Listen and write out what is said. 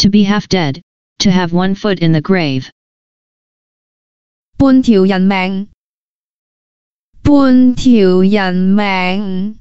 To be half dead, to have one foot in the grave. 半條人命，半條人命。